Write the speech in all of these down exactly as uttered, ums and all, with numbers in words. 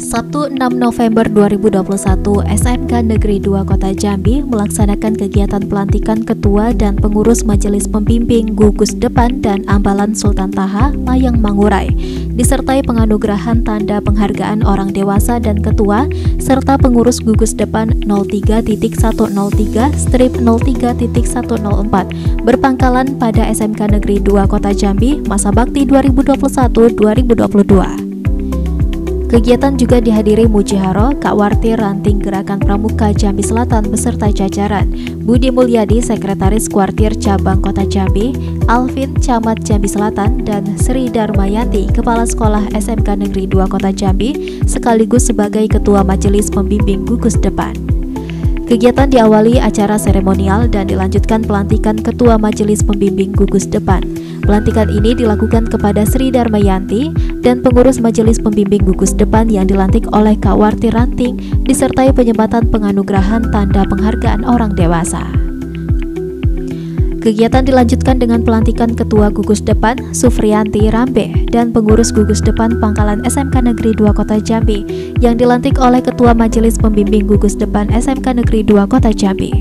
Sabtu enam November dua ribu dua puluh satu, S M K Negeri dua Kota Jambi melaksanakan kegiatan pelantikan Ketua dan Pengurus Majelis Pembimbing Gugus Depan dan Ambalan Sultan Taha Mayang Mangurai, disertai penganugerahan tanda penghargaan orang dewasa dan ketua, serta pengurus Gugus Depan nol tiga titik seratus tiga titik nol tiga titik seratus empat berpangkalan pada S M K Negeri dua Kota Jambi masa bakti dua ribu dua puluh satu dua ribu dua puluh dua. Kegiatan juga dihadiri Mujiharo, Kakwartir Ranting Gerakan Pramuka Jambi Selatan beserta jajaran, Budi Mulyadi, Sekretaris Kwartir Cabang Kota Jambi, Alvin, Camat Jambi Selatan, dan Sri Darmayanti, Kepala Sekolah S M K Negeri dua Kota Jambi, sekaligus sebagai Ketua Majelis Pembimbing Gugus Depan. Kegiatan diawali acara seremonial dan dilanjutkan pelantikan Ketua Majelis Pembimbing Gugus Depan. Pelantikan ini dilakukan kepada Sri Darmayanti dan pengurus Majelis Pembimbing Gugus Depan yang dilantik oleh Kakwartir Ranting, disertai penyematan penganugerahan tanda penghargaan orang dewasa. Kegiatan dilanjutkan dengan pelantikan Ketua Gugus Depan Sufrianti Rambe dan pengurus Gugus Depan Pangkalan S M K Negeri dua Kota Jambi yang dilantik oleh Ketua Majelis Pembimbing Gugus Depan S M K Negeri dua Kota Jambi.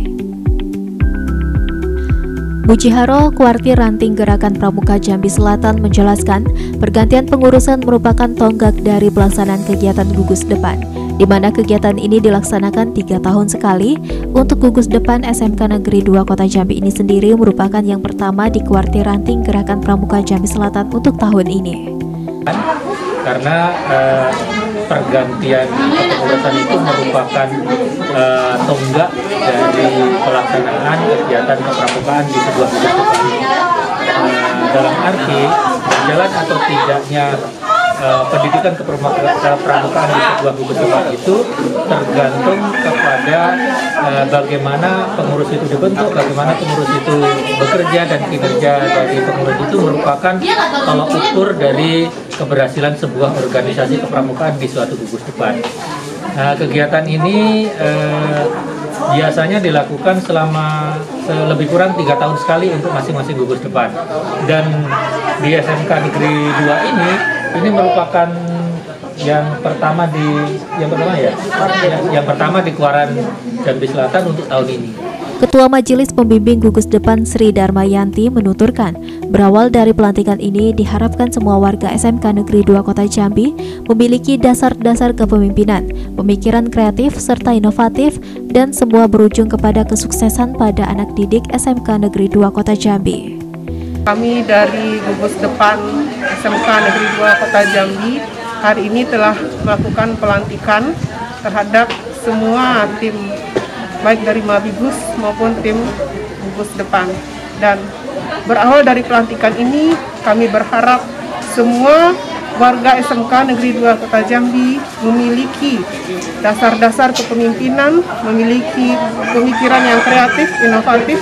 Mujiharo, Kakwartir Ranting Gerakan Pramuka Jambi Selatan menjelaskan, pergantian pengurusan merupakan tonggak dari pelaksanaan kegiatan Gugus Depan, di mana kegiatan ini dilaksanakan tiga tahun sekali. Untuk Gugus Depan S M K Negeri dua Kota Jambi ini sendiri merupakan yang pertama di Kakwartir Ranting Gerakan Pramuka Jambi Selatan untuk tahun ini. Karena eh, pergantian pengurusan itu merupakan eh, tonggak dari pelaksanaan kegiatan kepramukaan di sebuah gugus depan. Eh, dalam arti jalan atau tidaknya eh, pendidikan kepramukaan di sebuah gugus depan itu tergantung kepada eh, bagaimana pengurus itu dibentuk, bagaimana pengurus itu bekerja, dan kinerja dari pengurus itu merupakan tolok ukur dari keberhasilan sebuah organisasi kepramukaan di suatu gugus depan. Nah, kegiatan ini eh, biasanya dilakukan selama lebih kurang tiga tahun sekali untuk masing-masing gugus depan. Dan di S M K Negeri dua ini, ini merupakan yang pertama di yang pertama ya, yang, yang pertama di Kakwartir Jambi Selatan untuk tahun ini. Ketua Majelis Pembimbing Gugus Depan Sri Darmayanti menuturkan, berawal dari pelantikan ini diharapkan semua warga S M K Negeri dua Kota Jambi memiliki dasar-dasar kepemimpinan, pemikiran kreatif serta inovatif, dan semua berujung kepada kesuksesan pada anak didik S M K Negeri dua Kota Jambi. Kami dari Gugus Depan S M K Negeri dua Kota Jambi hari ini telah melakukan pelantikan terhadap semua tim, baik dari Mabigus maupun tim Gugus Depan. Dan berawal dari pelantikan ini, kami berharap semua warga S M K Negeri dua Kota Jambi memiliki dasar-dasar kepemimpinan, memiliki pemikiran yang kreatif, inovatif,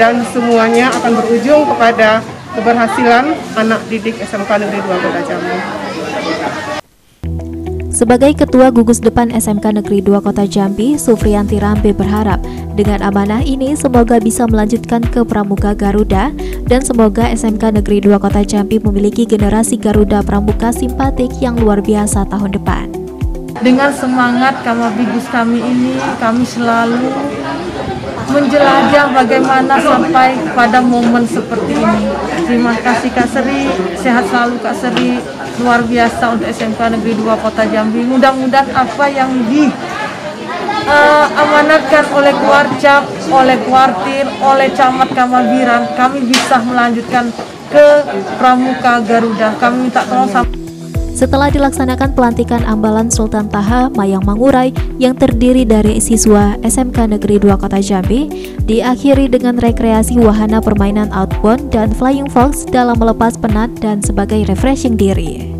dan semuanya akan berujung kepada keberhasilan anak didik S M K Negeri dua Kota Jambi. Sebagai Ketua Gugus Depan S M K Negeri dua Kota Jambi, Sufrianti Rambe berharap dengan amanah ini semoga bisa melanjutkan ke Pramuka Garuda, dan semoga S M K Negeri dua Kota Jambi memiliki generasi Garuda Pramuka simpatik yang luar biasa tahun depan. Dengan semangat Kamabigus kami ini, kami selalu menjelajah bagaimana sampai pada momen seperti ini. Terima kasih Kak Seri, sehat selalu Kak Seri, luar biasa untuk S M K Negeri dua Kota Jambi. Mudah-mudahan apa yang diamanatkan uh, oleh Kwarcap, oleh Kwartir, oleh Camat Kamabiran, kami bisa melanjutkan ke Pramuka Garuda. Kami minta tolong sama. Setelah dilaksanakan pelantikan Ambalan Sultan Taha Mayang Mangurai yang terdiri dari siswa S M K Negeri dua Kota Jambi, diakhiri dengan rekreasi wahana permainan outbound dan flying fox dalam melepas penat dan sebagai refreshing diri.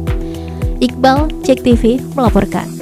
Iqbal, Cek T V melaporkan.